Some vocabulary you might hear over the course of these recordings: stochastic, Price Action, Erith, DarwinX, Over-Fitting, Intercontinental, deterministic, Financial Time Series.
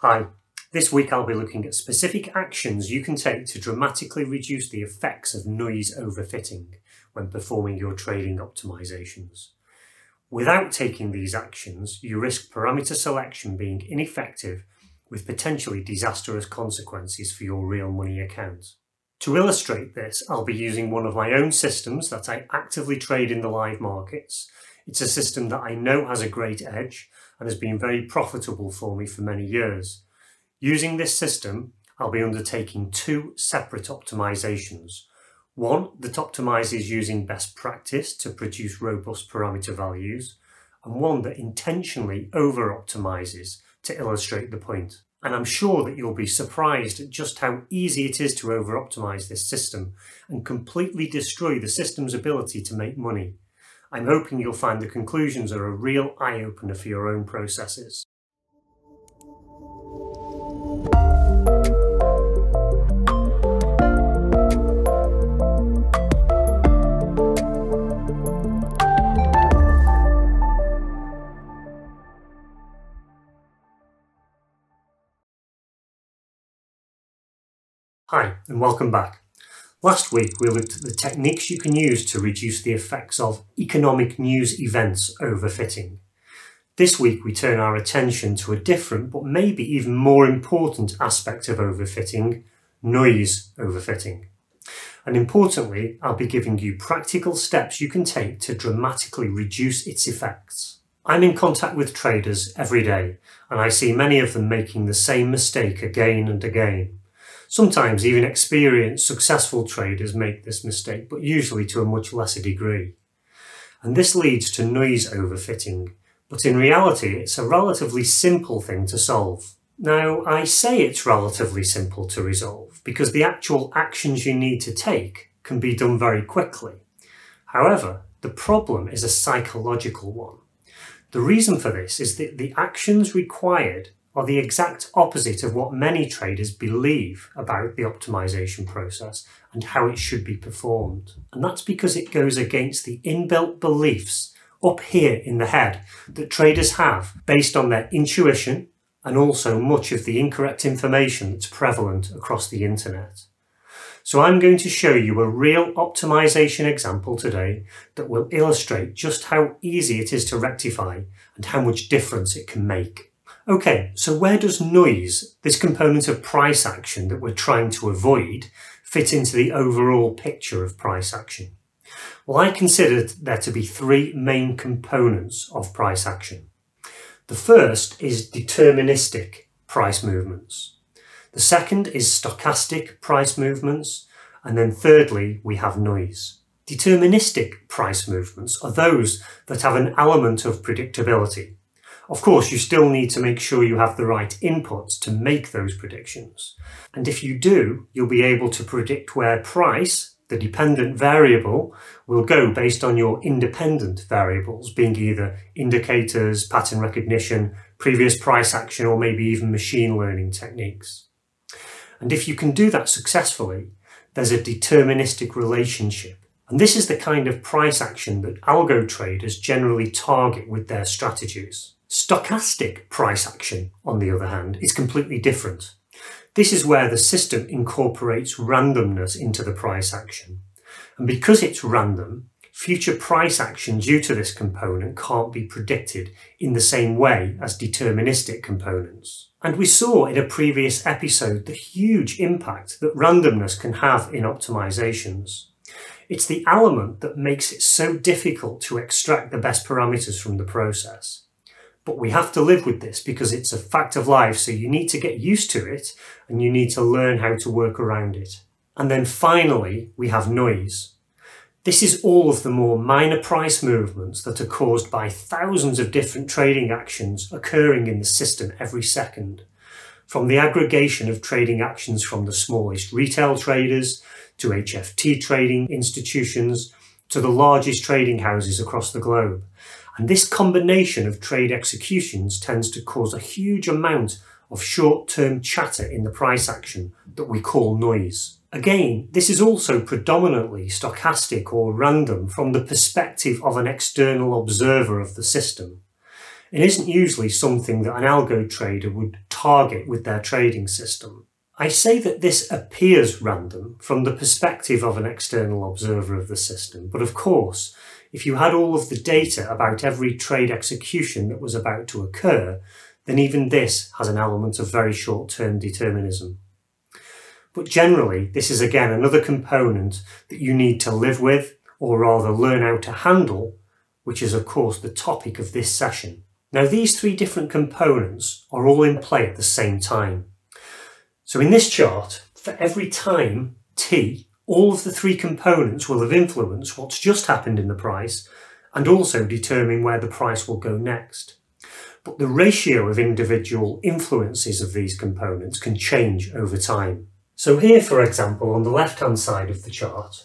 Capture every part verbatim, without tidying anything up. Hi, this week I'll be looking at specific actions you can take to dramatically reduce the effects of noise overfitting when performing your trading optimizations. Without taking these actions, you risk parameter selection being ineffective with potentially disastrous consequences for your real money account. To illustrate this, I'll be using one of my own systems that I actively trade in the live markets. It's a system that I know has a great edge and has been very profitable for me for many years. Using this system, I'll be undertaking two separate optimizations. One that optimizes using best practice to produce robust parameter values, and one that intentionally over-optimizes to illustrate the point. And I'm sure that you'll be surprised at just how easy it is to over-optimize this system and completely destroy the system's ability to make money. I'm hoping you'll find the conclusions are a real eye-opener for your own processes. Hi, and welcome back. Last week we looked at the techniques you can use to reduce the effects of economic news events overfitting. This week we turn our attention to a different but maybe even more important aspect of overfitting, noise overfitting. And importantly, I'll be giving you practical steps you can take to dramatically reduce its effects. I'm in contact with traders every day, and I see many of them making the same mistake again and again. Sometimes even experienced, successful traders make this mistake, but usually to a much lesser degree. And this leads to noise overfitting, but in reality it's a relatively simple thing to solve. Now, I say it's relatively simple to resolve, because the actual actions you need to take can be done very quickly. However, the problem is a psychological one. The reason for this is that the actions required are the exact opposite of what many traders believe about the optimization process and how it should be performed. And that's because it goes against the inbuilt beliefs up here in the head that traders have based on their intuition and also much of the incorrect information that's prevalent across the internet. So I'm going to show you a real optimization example today that will illustrate just how easy it is to rectify and how much difference it can make. Okay, so where does noise, this component of price action that we're trying to avoid, fit into the overall picture of price action? Well, I consider there to be three main components of price action. The first is deterministic price movements. The second is stochastic price movements. And then thirdly, we have noise. Deterministic price movements are those that have an element of predictability. Of course, you still need to make sure you have the right inputs to make those predictions. And if you do, you'll be able to predict where price, the dependent variable, will go based on your independent variables, being either indicators, pattern recognition, previous price action, or maybe even machine learning techniques. And if you can do that successfully, there's a deterministic relationship. And this is the kind of price action that algo traders generally target with their strategies. Stochastic price action, on the other hand, is completely different. This is where the system incorporates randomness into the price action. And because it's random, future price action due to this component can't be predicted in the same way as deterministic components. And we saw in a previous episode the huge impact that randomness can have in optimizations. It's the element that makes it so difficult to extract the best parameters from the process. But we have to live with this because it's a fact of life, so you need to get used to it and you need to learn how to work around it. And then finally, we have noise. This is all of the more minor price movements that are caused by thousands of different trading actions occurring in the system every second. From the aggregation of trading actions from the smallest retail traders to H F T trading institutions to the largest trading houses across the globe. And this combination of trade executions tends to cause a huge amount of short-term chatter in the price action that we call noise. Again, this is also predominantly stochastic or random from the perspective of an external observer of the system. It isn't usually something that an algo trader would target with their trading system. I say that this appears random from the perspective of an external observer of the system, but of course, if you had all of the data about every trade execution that was about to occur, then even this has an element of very short-term determinism. But generally, this is again another component that you need to live with, or rather learn how to handle, which is of course the topic of this session. Now, these three different components are all in play at the same time. So in this chart, for every time T, all of the three components will have influenced what's just happened in the price and also determine where the price will go next. But the ratio of individual influences of these components can change over time. So here, for example, on the left-hand side of the chart,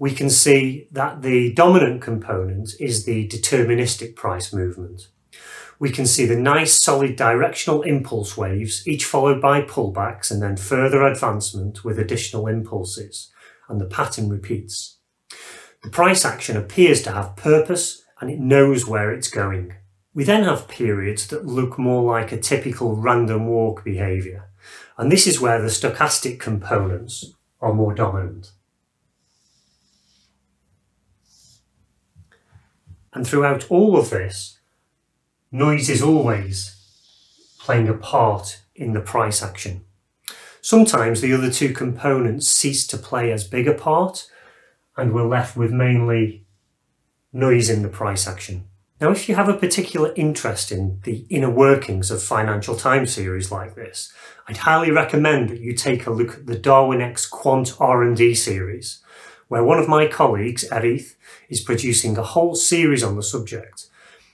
we can see that the dominant component is the deterministic price movement. We can see the nice solid directional impulse waves, each followed by pullbacks and then further advancement with additional impulses, and the pattern repeats. The price action appears to have purpose and it knows where it's going. We then have periods that look more like a typical random walk behaviour, and this is where the stochastic components are more dominant. And throughout all of this, noise is always playing a part in the price action. Sometimes the other two components cease to play as big a part and we're left with mainly noise in the price action. Now, if you have a particular interest in the inner workings of financial time series like this, I'd highly recommend that you take a look at the DarwinX Quant R and D series, where one of my colleagues, Erith, is producing a whole series on the subject.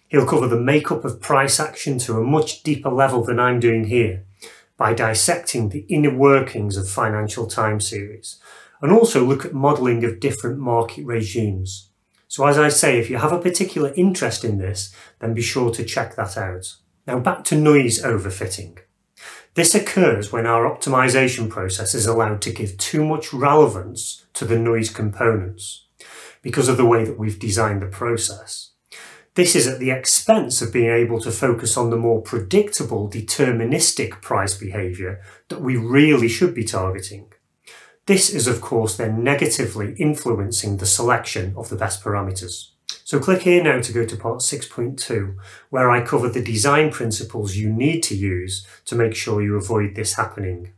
He'll cover the makeup of price action to a much deeper level than I'm doing here by dissecting the inner workings of financial time series and also look at modelling of different market regimes. So as I say, if you have a particular interest in this, then be sure to check that out. Now back to noise overfitting. This occurs when our optimisation process is allowed to give too much relevance to the noise components because of the way that we've designed the process. This is at the expense of being able to focus on the more predictable deterministic price behaviour that we really should be targeting. This is of course then negatively influencing the selection of the best parameters. So click here now to go to part six point two, where I cover the design principles you need to use to make sure you avoid this happening.